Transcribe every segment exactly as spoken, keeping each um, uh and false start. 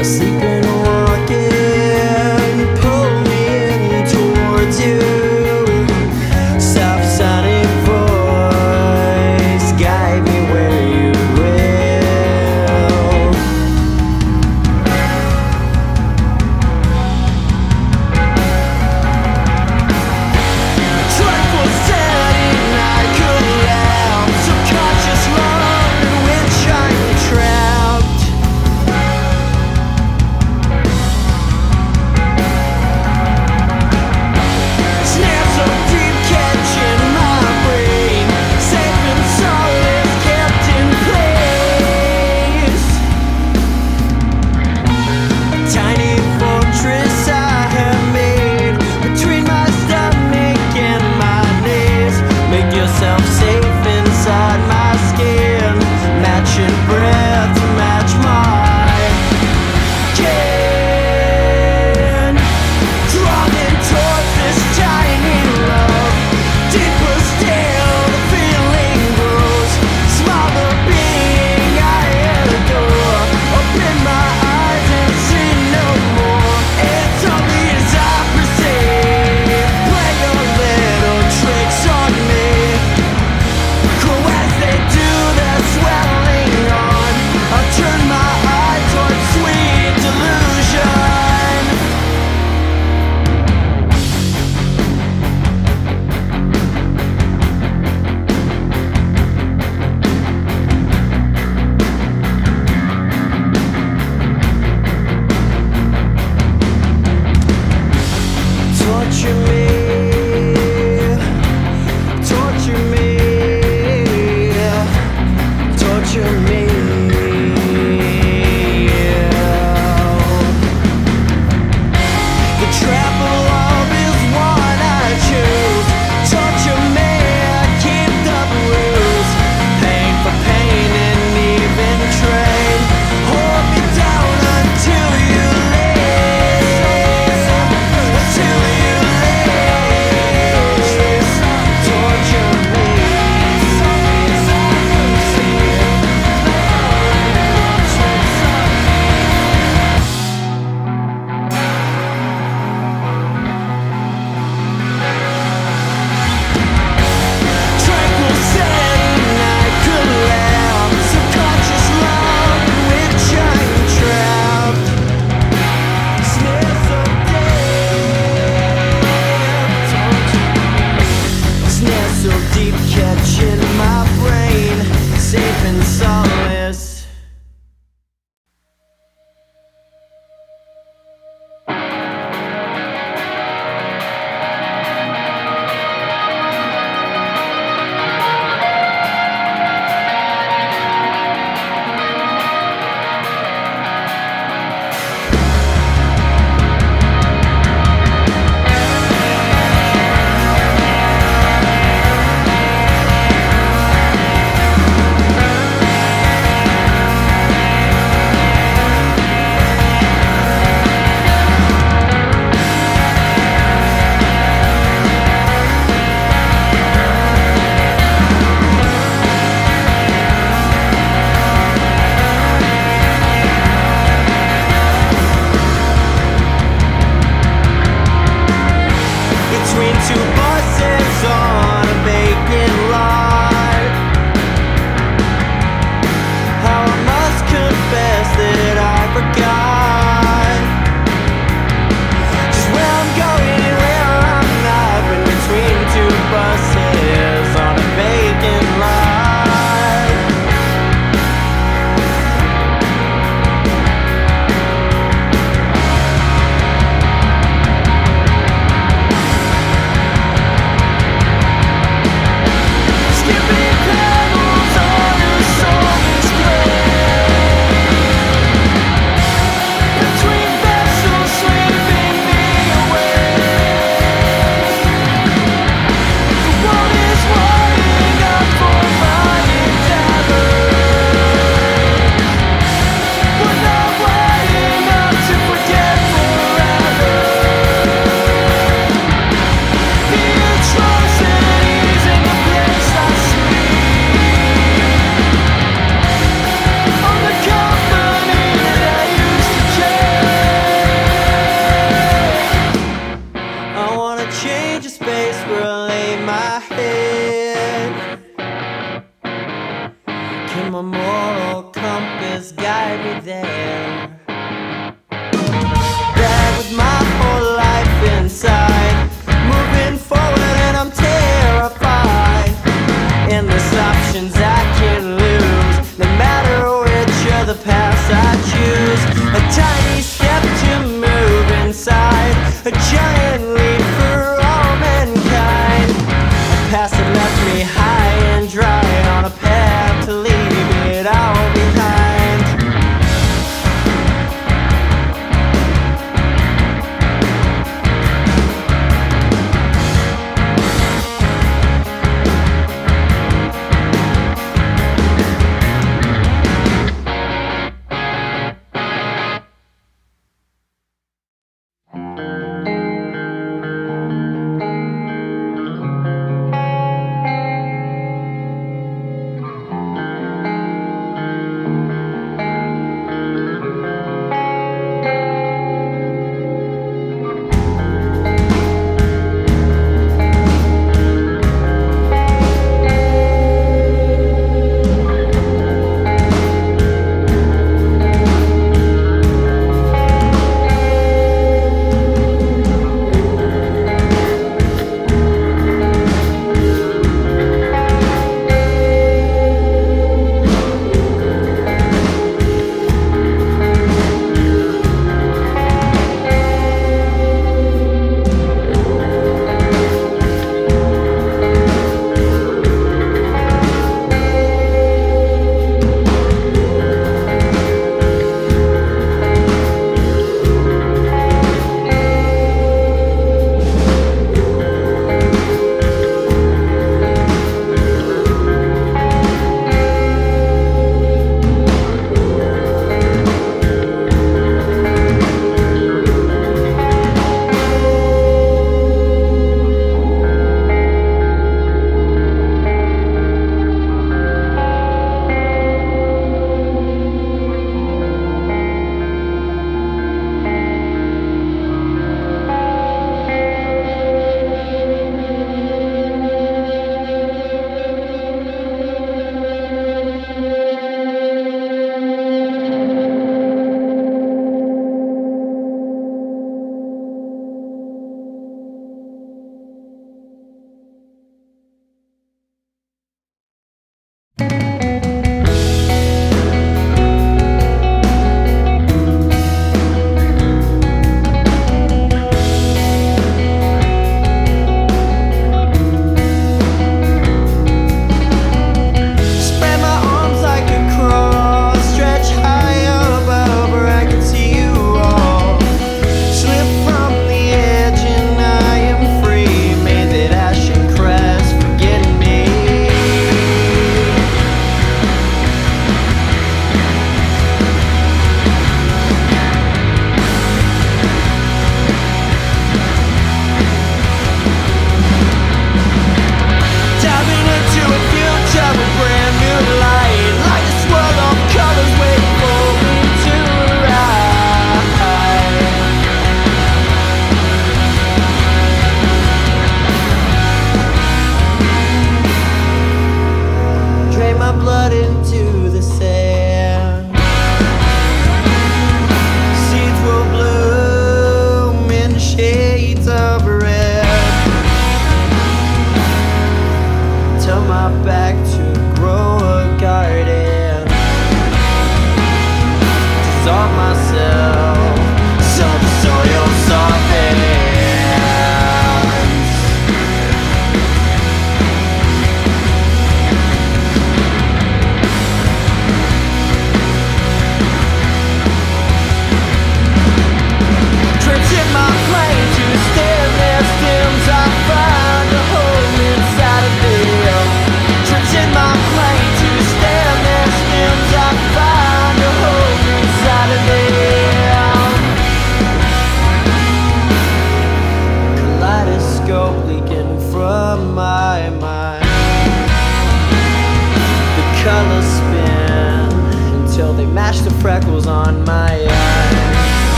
asleep and walking, pull me in towards you. Soft sounding voice, guide me where you will. Track was dead and I could laugh. Subconscious love in which I'm trapped. tiny step to move inside a giant leap for all mankind. A past that left me high and dry on a path to leave it all behind.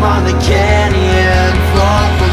On the canyon floor.